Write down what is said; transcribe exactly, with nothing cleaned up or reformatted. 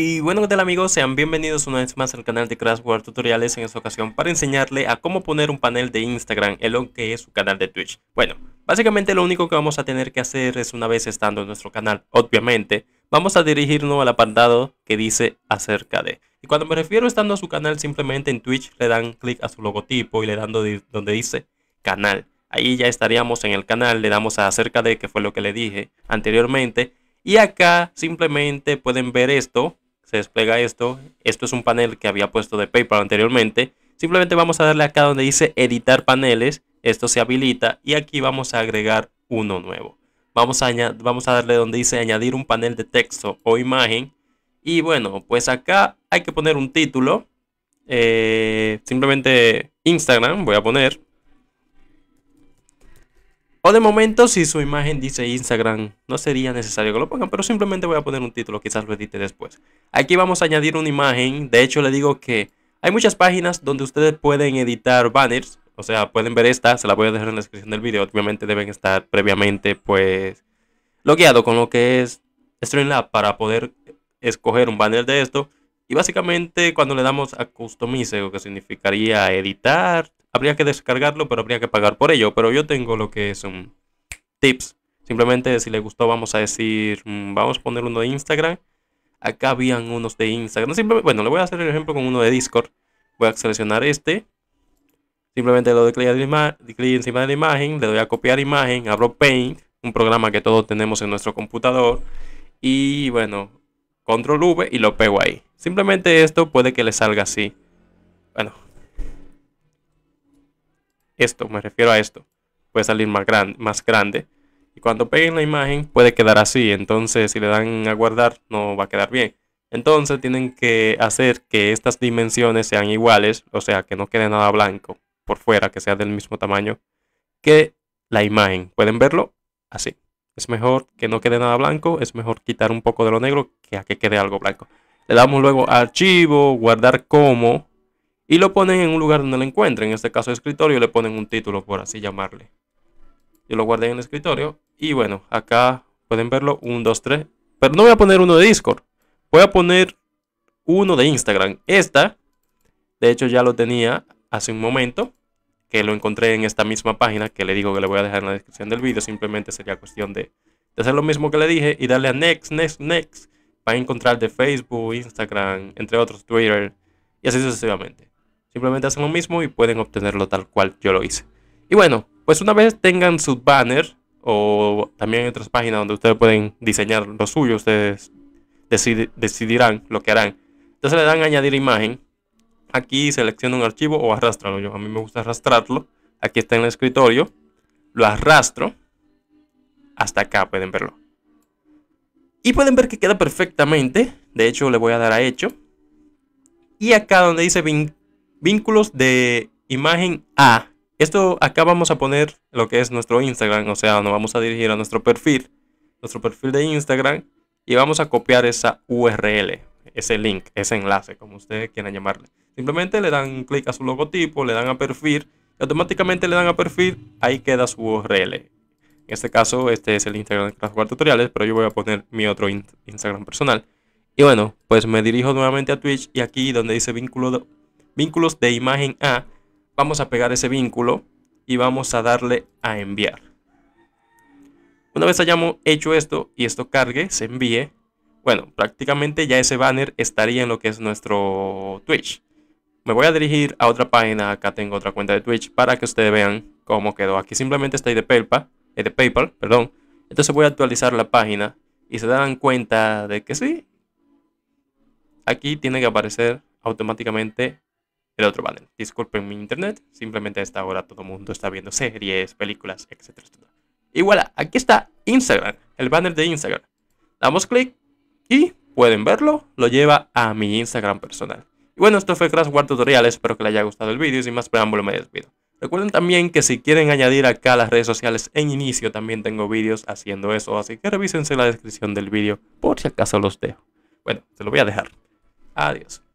Y bueno, ¿qué tal amigos? Sean bienvenidos una vez más al canal de Crafware Tutoriales, en esta ocasión para enseñarle a cómo poner un panel de Instagram en lo que es su canal de Twitch. Bueno, básicamente lo único que vamos a tener que hacer es, una vez estando en nuestro canal, obviamente, vamos a dirigirnos al apartado que dice acerca de. Y cuando me refiero estando a su canal, simplemente en Twitch le dan clic a su logotipo y le dan donde dice canal. Ahí ya estaríamos en el canal, le damos a acerca de, que fue lo que le dije anteriormente. Y acá simplemente pueden ver esto, se despliega esto, esto es un panel que había puesto de PayPal anteriormente. Simplemente vamos a darle acá donde dice editar paneles, esto se habilita y aquí vamos a agregar uno nuevo. Vamos a, vamos a darle donde dice añadir un panel de texto o imagen y bueno, pues acá hay que poner un título, eh, simplemente Instagram voy a poner. O de momento, si su imagen dice Instagram, no sería necesario que lo pongan, pero simplemente voy a poner un título, quizás lo edite después. Aquí vamos a añadir una imagen. De hecho, le digo que hay muchas páginas donde ustedes pueden editar banners. O sea, pueden ver esta, se la voy a dejar en la descripción del video. Obviamente deben estar previamente, pues, logueado con lo que es Streamlab para poder escoger un banner de esto. Y básicamente, cuando le damos a Customize, lo que significaría editar, habría que descargarlo, pero habría que pagar por ello. Pero yo tengo lo que son tips. Simplemente si les gustó, vamos a decir, vamos a poner uno de Instagram. Acá habían unos de Instagram. Simplemente, bueno, le voy a hacer el ejemplo con uno de Discord. Voy a seleccionar este. Simplemente le doy clic encima de la imagen. Le doy a copiar imagen. Abro Paint, un programa que todos tenemos en nuestro computador. Y bueno, control V y lo pego ahí. Simplemente esto puede que le salga así. Bueno, esto, me refiero a esto, puede salir más, gran, más grande. Y cuando peguen la imagen puede quedar así. Entonces si le dan a guardar no va a quedar bien. Entonces tienen que hacer que estas dimensiones sean iguales. O sea, que no quede nada blanco por fuera, que sea del mismo tamaño que la imagen. Pueden verlo así. Es mejor que no quede nada blanco. Es mejor quitar un poco de lo negro que a que quede algo blanco. Le damos luego a archivo, guardar como, y lo ponen en un lugar donde lo encuentren. En este caso escritorio, le ponen un título, por así llamarle. Yo lo guardé en el escritorio. Y bueno, acá pueden verlo. uno, dos, tres. Pero no voy a poner uno de Discord. Voy a poner uno de Instagram. Esta, de hecho ya lo tenía hace un momento, que lo encontré en esta misma página, que le digo que le voy a dejar en la descripción del video. Simplemente sería cuestión de, de hacer lo mismo que le dije y darle a Next, Next, Next. Para encontrar de Facebook, Instagram, entre otros, Twitter. Y así sucesivamente. Simplemente hacen lo mismo y pueden obtenerlo tal cual yo lo hice. Y bueno, pues una vez tengan sus banners, o también hay otras páginas donde ustedes pueden diseñar lo suyo, ustedes decide, decidirán lo que harán. Entonces le dan a añadir imagen. Aquí selecciona un archivo o arrastralo. Yo, a mí me gusta arrastrarlo. Aquí está en el escritorio. Lo arrastro. Hasta acá pueden verlo. Y pueden ver que queda perfectamente. De hecho le voy a dar a hecho. Y acá donde dice vincular. Vínculos de imagen a. Esto acá vamos a poner lo que es nuestro Instagram. O sea, nos vamos a dirigir a nuestro perfil. Nuestro perfil de Instagram. Y vamos a copiar esa U R L. Ese link, ese enlace, como ustedes quieran llamarle. Simplemente le dan clic a su logotipo. Le dan a perfil. Y automáticamente le dan a perfil. Ahí queda su U R L. En este caso, este es el Instagram de Crafware Tutoriales. Pero yo voy a poner mi otro in Instagram personal. Y bueno, pues me dirijo nuevamente a Twitch. Y aquí donde dice vínculo de... vínculos de imagen a, vamos a pegar ese vínculo y vamos a darle a enviar. Una vez hayamos hecho esto y esto cargue, se envíe, bueno, prácticamente ya ese banner estaría en lo que es nuestro Twitch. Me voy a dirigir a otra página, acá tengo otra cuenta de Twitch para que ustedes vean cómo quedó. Aquí simplemente estoy de PayPal, eh, de PayPal, perdón. Entonces voy a actualizar la página y se dan cuenta de que sí. Aquí tiene que aparecer automáticamente el otro banner. Disculpen mi internet. Simplemente a esta hora todo el mundo está viendo series, películas, etcétera, etcétera. Y voilà, aquí está Instagram. El banner de Instagram. Damos clic y pueden verlo. Lo lleva a mi Instagram personal. Y bueno, esto fue Crafware Tutoriales. Espero que les haya gustado el vídeo. Y sin más preámbulo me despido. Recuerden también que si quieren añadir acá las redes sociales en inicio, también tengo vídeos haciendo eso. Así que revísense la descripción del vídeo por si acaso los dejo. Bueno, se lo voy a dejar. Adiós.